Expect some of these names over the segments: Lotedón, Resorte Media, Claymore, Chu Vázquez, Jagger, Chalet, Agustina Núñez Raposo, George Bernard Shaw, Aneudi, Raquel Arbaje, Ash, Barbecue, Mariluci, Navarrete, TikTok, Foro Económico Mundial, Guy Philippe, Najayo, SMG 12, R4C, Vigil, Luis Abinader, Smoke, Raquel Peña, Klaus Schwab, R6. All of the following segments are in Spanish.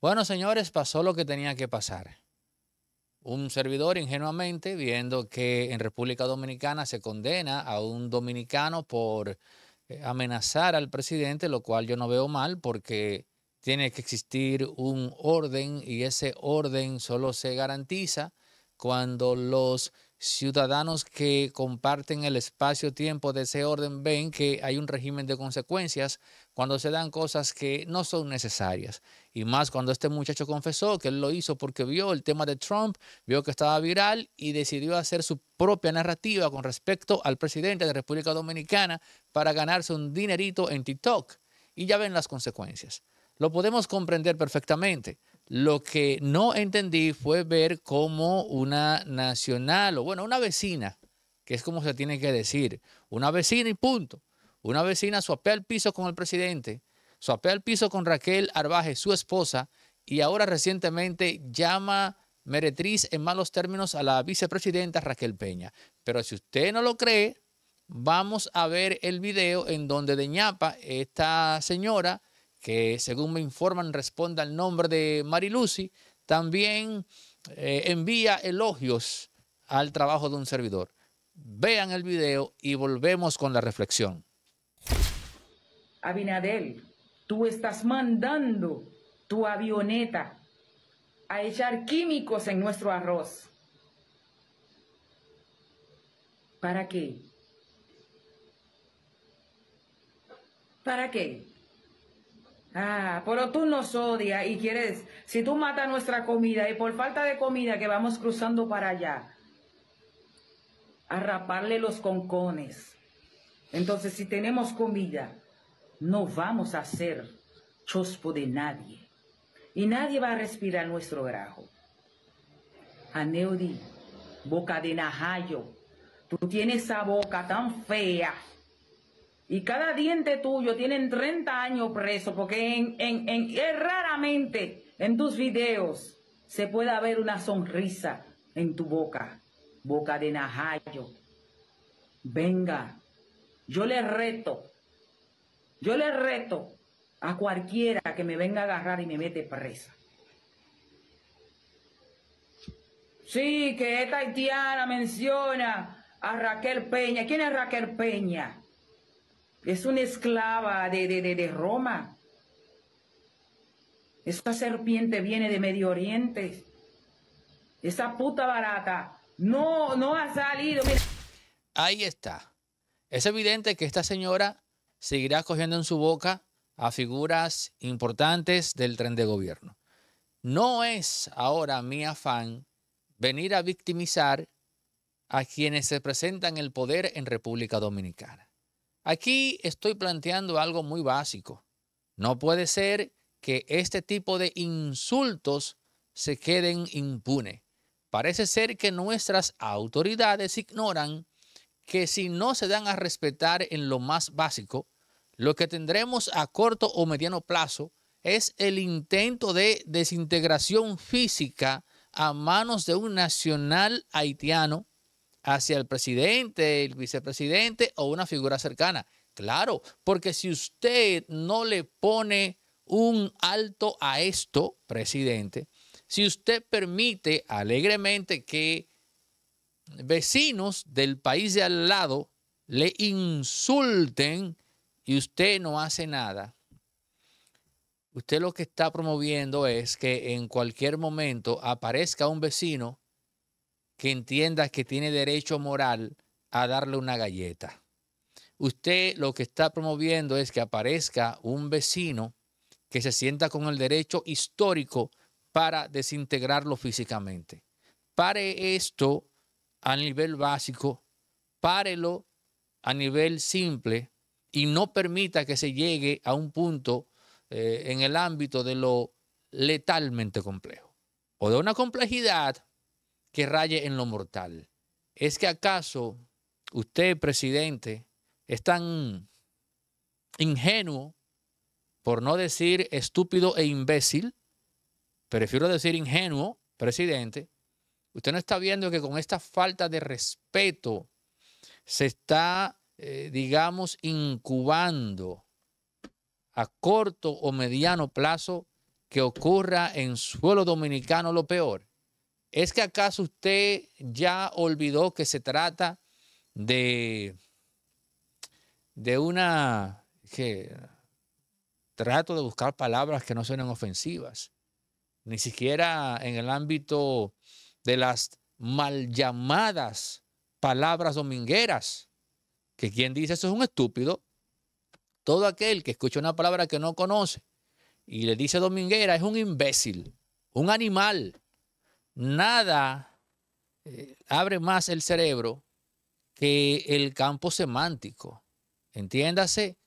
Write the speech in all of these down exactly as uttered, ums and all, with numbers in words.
Bueno, señores, pasó lo que tenía que pasar. Un servidor ingenuamente viendo que en República Dominicana se condena a un dominicano por amenazar al presidente, lo cual yo no veo mal porque tiene que existir un orden y ese orden solo se garantiza cuando los ciudadanos que comparten el espacio-tiempo de ese orden ven que hay un régimen de consecuencias cuando se dan cosas que no son necesarias. Y más cuando este muchacho confesó que él lo hizo porque vio el tema de Trump, vio que estaba viral y decidió hacer su propia narrativa con respecto al presidente de República Dominicana para ganarse un dinerito en TikTok. Y ya ven las consecuencias. Lo podemos comprender perfectamente. Lo que no entendí fue ver cómo una nacional, o bueno, una vecina, que es como se tiene que decir, una vecina y punto. Una vecina suapea al piso con el presidente, suapea al piso con Raquel Arbaje, su esposa, y ahora recientemente llama meretriz en malos términos a la vicepresidenta Raquel Peña. Pero si usted no lo cree, vamos a ver el video en donde de ñapa esta señora, que según me informan responde al nombre de Mariluci, también eh, envía elogios al trabajo de un servidor. Vean el video y volvemos con la reflexión. Abinader, tú estás mandando tu avioneta a echar químicos en nuestro arroz. ¿Para qué? ¿Para qué? Ah, pero tú nos odias y quieres, si tú matas nuestra comida y por falta de comida que vamos cruzando para allá, a raparle los concones. Entonces, si tenemos comida, no vamos a ser chospo de nadie. Y nadie va a respirar nuestro grajo. Aneudi, boca de Najayo, tú tienes esa boca tan fea. Y cada diente tuyo tienen treinta años preso, porque en, en, en, raramente en tus videos se puede ver una sonrisa en tu boca. Boca de Najayo. Venga, yo le reto, yo le reto a cualquiera que me venga a agarrar y me mete presa. Sí, que esta haitiana menciona a Raquel Peña. ¿Quién es Raquel Peña? Es una esclava de, de, de, de Roma. Esta serpiente viene de Medio Oriente. Esa puta barata no, no ha salido. Mira. Ahí está. Es evidente que esta señora seguirá cogiendo en su boca a figuras importantes del tren de gobierno. No es ahora mi afán venir a victimizar a quienes se presentan el poder en República Dominicana. Aquí estoy planteando algo muy básico. No puede ser que este tipo de insultos se queden impunes. Parece ser que nuestras autoridades ignoran que si no se dan a respetar en lo más básico, lo que tendremos a corto o mediano plazo es el intento de desintegración física a manos de un nacional haitiano hacia el presidente, el vicepresidente o una figura cercana. Claro, porque si usted no le pone un alto a esto, presidente, si usted permite alegremente que vecinos del país de al lado le insulten y usted no hace nada, usted lo que está promoviendo es que en cualquier momento aparezca un vecino que entienda que tiene derecho moral a darle una galleta. Usted lo que está promoviendo es que aparezca un vecino que se sienta con el derecho histórico para desintegrarlo físicamente. Pare esto a nivel básico, párelo a nivel simple y no permita que se llegue a un punto eh, en el ámbito de lo letalmente complejo o de una complejidad que raye en lo mortal. ¿Es que acaso usted, presidente, es tan ingenuo, por no decir estúpido e imbécil? Prefiero decir ingenuo, presidente. Usted no está viendo que con esta falta de respeto se está, eh, digamos, incubando a corto o mediano plazo que ocurra en suelo dominicano lo peor. ¿Es que acaso usted ya olvidó que se trata de, de una... que trato de buscar palabras que no suenen ofensivas, ni siquiera en el ámbito de las mal llamadas palabras domingueras, que quien dice eso es un estúpido? Todo aquel que escucha una palabra que no conoce y le dice dominguera es un imbécil, un animal. Nada eh, abre más el cerebro que el campo semántico. Entiéndase,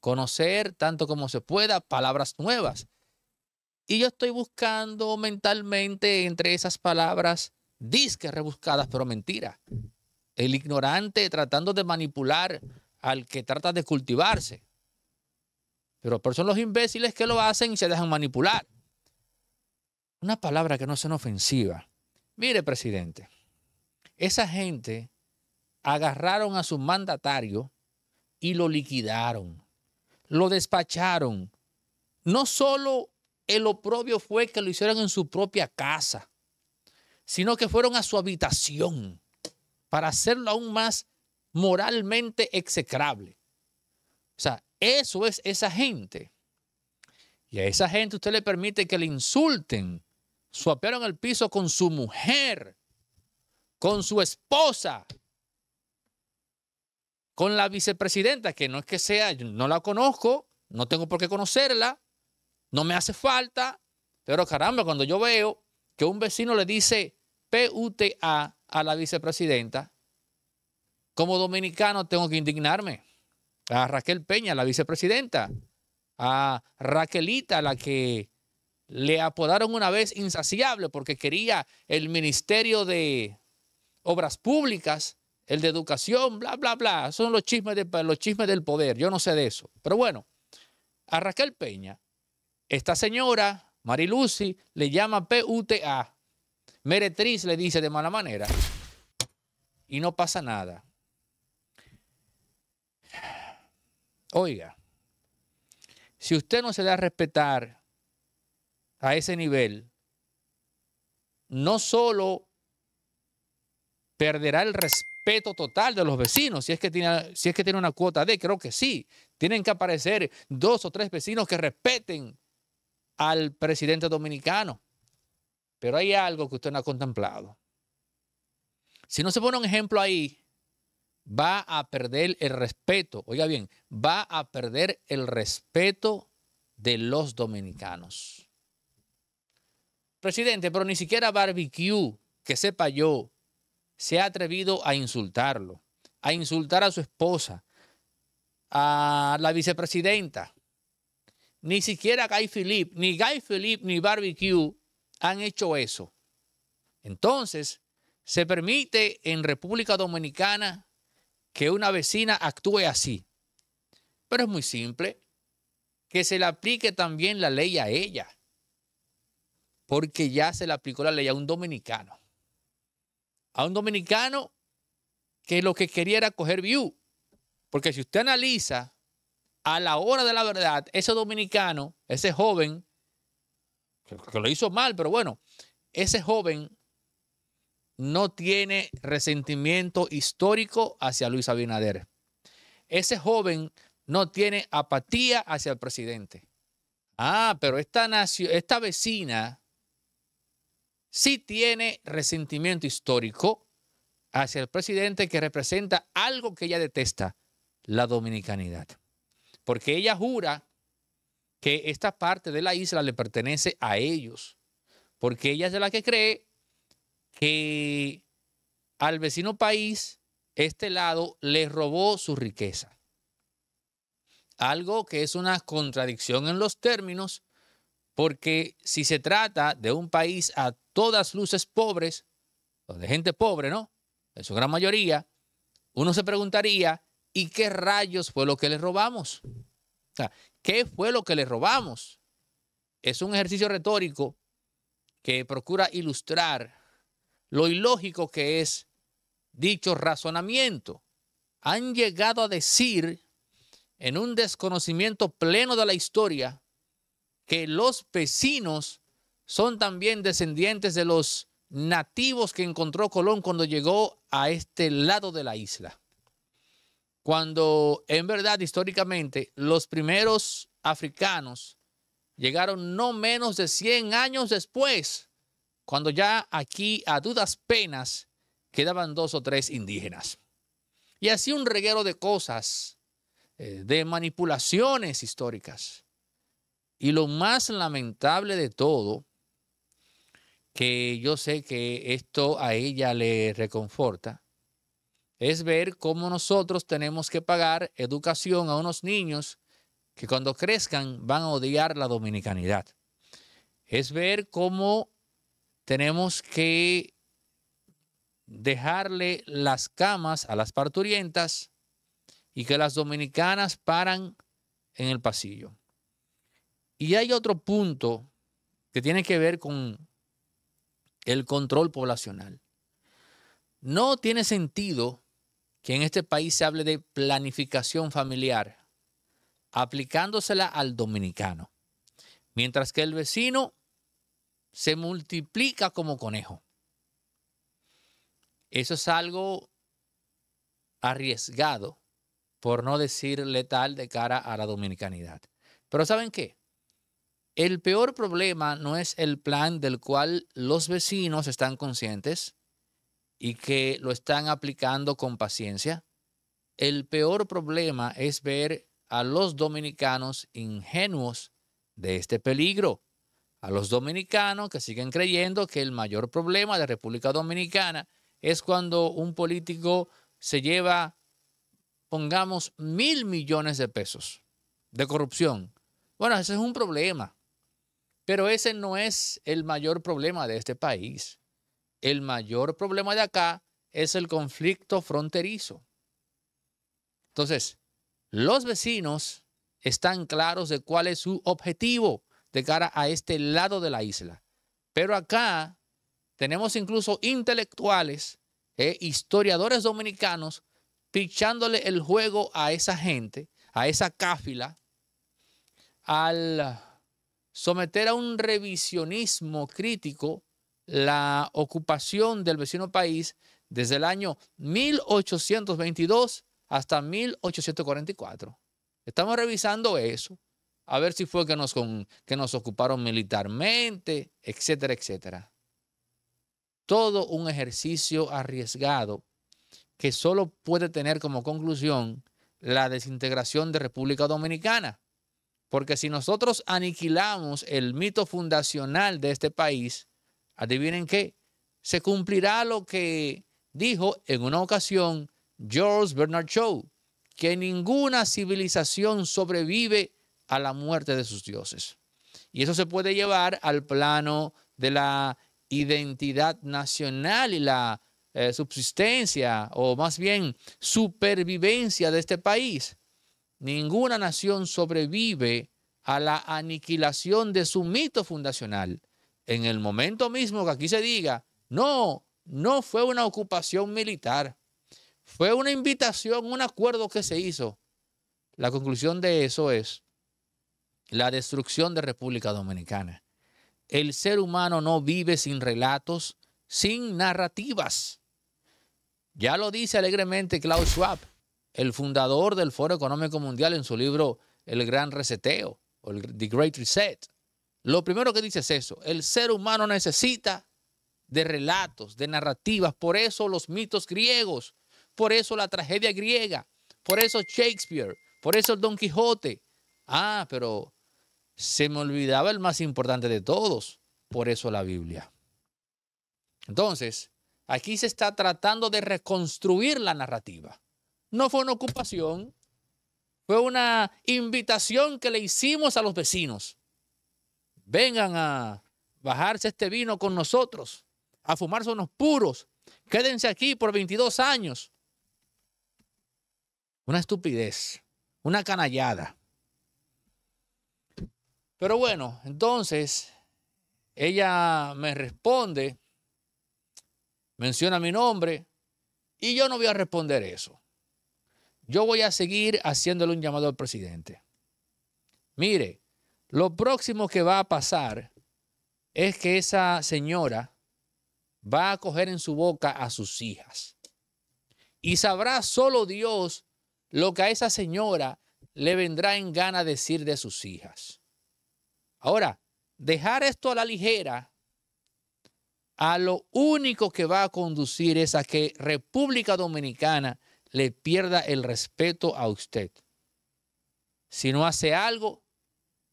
conocer tanto como se pueda palabras nuevas. Y yo estoy buscando mentalmente entre esas palabras disques rebuscadas, pero mentira. El ignorante tratando de manipular al que trata de cultivarse. Pero, pero son los imbéciles que lo hacen y se dejan manipular. Una palabra que no sea ofensiva. Mire, presidente, esa gente agarraron a su mandatario y lo liquidaron, lo despacharon. No solo el oprobio fue que lo hicieron en su propia casa, sino que fueron a su habitación para hacerlo aún más moralmente execrable. O sea, eso es esa gente. Y a esa gente usted le permite que le insulten. Suapearon el piso con su mujer, con su esposa, con la vicepresidenta, que no es que sea, yo no la conozco, no tengo por qué conocerla, no me hace falta, pero caramba, cuando yo veo que un vecino le dice P U T A a la vicepresidenta, como dominicano tengo que indignarme. A Raquel Peña, la vicepresidenta, a Raquelita, la que le apodaron una vez insaciable porque quería el Ministerio de Obras Públicas, el de educación, bla, bla, bla. Son los chismes, de, los chismes del poder. Yo no sé de eso. Pero bueno, a Raquel Peña, esta señora, Mariluci, le llama P U T A. Meretriz le dice de mala manera. Y no pasa nada. Oiga, si usted no se da a respetar a ese nivel, no solo perderá el respeto total de los vecinos, si es que tiene, si es que tiene una cuota de, creo que sí, tienen que aparecer dos o tres vecinos que respeten al presidente dominicano. Pero hay algo que usted no ha contemplado. Si no se pone un ejemplo ahí, va a perder el respeto, oiga bien, va a perder el respeto de los dominicanos. Presidente, pero ni siquiera Barbecue, que sepa yo, se ha atrevido a insultarlo, a insultar a su esposa, a la vicepresidenta. Ni siquiera Guy Philippe, ni Guy Philippe, ni Barbecue han hecho eso. Entonces, se permite en República Dominicana que una vecina actúe así. Pero es muy simple que se le aplique también la ley a ella, porque ya se le aplicó la ley a un dominicano. A un dominicano que lo que quería era coger view. Porque si usted analiza, a la hora de la verdad, ese dominicano, ese joven, que, que lo hizo mal, pero bueno, ese joven no tiene resentimiento histórico hacia Luis Abinader. Ese joven no tiene apatía hacia el presidente. Ah, pero esta, nación, esta vecina... sí tiene resentimiento histórico hacia el presidente que representa algo que ella detesta, la dominicanidad. Porque ella jura que esta parte de la isla le pertenece a ellos. Porque ella es de la que cree que al vecino país, este lado, le robó su riqueza. Algo que es una contradicción en los términos, porque si se trata de un país a todas luces pobres, de gente pobre, ¿no? En su gran mayoría, uno se preguntaría, ¿y qué rayos fue lo que les robamos? O sea, ¿qué fue lo que les robamos? Es un ejercicio retórico que procura ilustrar lo ilógico que es dicho razonamiento. Han llegado a decir, en un desconocimiento pleno de la historia, que los vecinos son también descendientes de los nativos que encontró Colón cuando llegó a este lado de la isla. Cuando en verdad históricamente los primeros africanos llegaron no menos de cien años después, cuando ya aquí a duras penas quedaban dos o tres indígenas. Y así un reguero de cosas, de manipulaciones históricas. Y lo más lamentable de todo, que yo sé que esto a ella le reconforta, es ver cómo nosotros tenemos que pagar educación a unos niños que cuando crezcan van a odiar la dominicanidad. Es ver cómo tenemos que dejarle las camas a las parturientas y que las dominicanas paran en el pasillo. Y hay otro punto que tiene que ver con el control poblacional. No tiene sentido que en este país se hable de planificación familiar aplicándosela al dominicano, mientras que el vecino se multiplica como conejo. Eso es algo arriesgado, por no decir letal, de cara a la dominicanidad. Pero ¿saben qué? El peor problema no es el plan del cual los vecinos están conscientes y que lo están aplicando con paciencia. El peor problema es ver a los dominicanos ingenuos de este peligro. A los dominicanos que siguen creyendo que el mayor problema de la República Dominicana es cuando un político se lleva, pongamos, mil millones de pesos de corrupción. Bueno, ese es un problema, pero ese no es el mayor problema de este país. El mayor problema de acá es el conflicto fronterizo. Entonces, los vecinos están claros de cuál es su objetivo de cara a este lado de la isla, pero acá tenemos incluso intelectuales, eh, historiadores dominicanos, pichándole el juego a esa gente, a esa cáfila, al someter a un revisionismo crítico la ocupación del vecino país desde el año mil ochocientos veintidós hasta mil ochocientos cuarenta y cuatro. Estamos revisando eso, a ver si fue que nos, con, que nos ocuparon militarmente, etcétera, etcétera. Todo un ejercicio arriesgado que solo puede tener como conclusión la desintegración de República Dominicana. Porque si nosotros aniquilamos el mito fundacional de este país, adivinen qué, se cumplirá lo que dijo en una ocasión George Bernard Shaw, que ninguna civilización sobrevive a la muerte de sus dioses. Y eso se puede llevar al plano de la identidad nacional y la eh, subsistencia, o más bien supervivencia de este país. Ninguna nación sobrevive a la aniquilación de su mito fundacional. En el momento mismo que aquí se diga, no, no fue una ocupación militar, fue una invitación, un acuerdo que se hizo. La conclusión de eso es la destrucción de República Dominicana. El ser humano no vive sin relatos, sin narrativas. Ya lo dice alegremente Klaus Schwab, el fundador del Foro Económico Mundial, en su libro El Gran Reseteo, o el The Great Reset. Lo primero que dice es eso. El ser humano necesita de relatos, de narrativas. Por eso los mitos griegos, por eso la tragedia griega, por eso Shakespeare, por eso el Don Quijote. Ah, pero se me olvidaba el más importante de todos, por eso la Biblia. Entonces, aquí se está tratando de reconstruir la narrativa. No fue una ocupación, fue una invitación que le hicimos a los vecinos. Vengan a bajarse este vino con nosotros, a fumarse unos puros, quédense aquí por veintidós años. Una estupidez, una canallada. Pero bueno, entonces, ella me responde, menciona mi nombre, y yo no voy a responder eso. Yo voy a seguir haciéndole un llamado al presidente. Mire, Lo próximo que va a pasar es que esa señora va a coger en su boca a sus hijas. Y sabrá solo Dios lo que a esa señora le vendrá en gana decir de sus hijas. Ahora, dejar esto a la ligera, a lo único que va a conducir es a que República Dominicana le pierda el respeto a usted. Si no hace algo,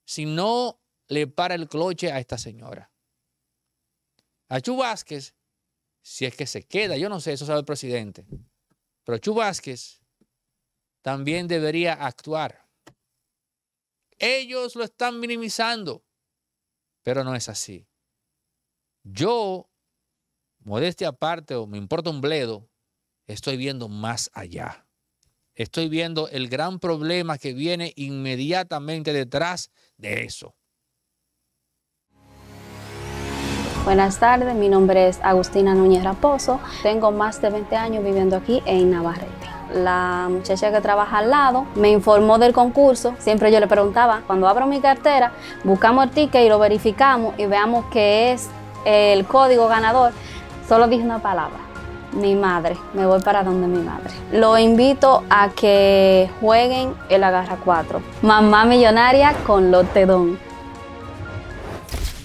si no le para el cloche a esta señora. A Chu Vázquez, si es que se queda, yo no sé, eso sabe el presidente, pero Chu Vázquez también debería actuar. Ellos lo están minimizando, pero no es así. Yo, modestia aparte, o me importa un bledo, estoy viendo más allá. Estoy viendo el gran problema que viene inmediatamente detrás de eso. Buenas tardes, mi nombre es Agustina Núñez Raposo. Tengo más de veinte años viviendo aquí en Navarrete. La muchacha que trabaja al lado me informó del concurso. Siempre yo le preguntaba, cuando abro mi cartera, buscamos el ticket y lo verificamos y veamos qué es el código ganador. Solo dije una palabra. Mi madre, me voy para donde mi madre. Lo invito a que jueguen el Agarra cuatro. Mamá Millonaria con Lotedón.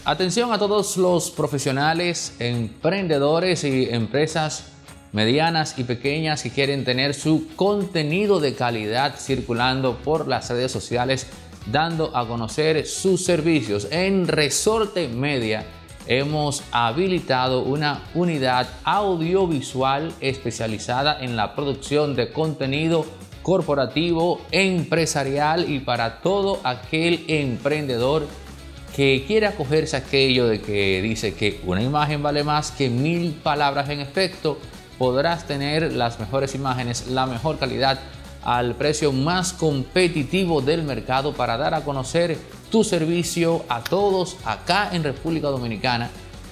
Atención a todos los profesionales, emprendedores y empresas medianas y pequeñas que quieren tener su contenido de calidad circulando por las redes sociales, dando a conocer sus servicios. En Resorte Media hemos habilitado una unidad audiovisual especializada en la producción de contenido corporativo, empresarial y para todo aquel emprendedor que quiera acogerse a aquello de que dice que una imagen vale más que mil palabras. En efecto, podrás tener las mejores imágenes, la mejor calidad al precio más competitivo del mercado para dar a conocer tu servicio a todos acá en República Dominicana.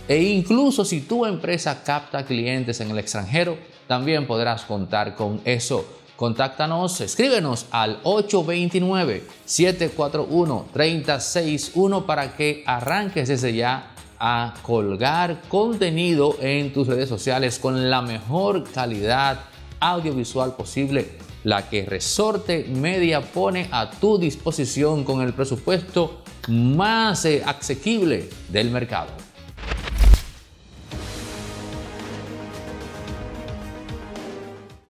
E incluso si tu empresa capta clientes en el extranjero, también podrás contar con eso. Contáctanos, escríbenos al ocho dos nueve, siete cuatro uno, tres cero seis uno para que arranques desde ya a colgar contenido en tus redes sociales con la mejor calidad audiovisual posible, la que Resorte Media pone a tu disposición con el presupuesto más asequible del mercado.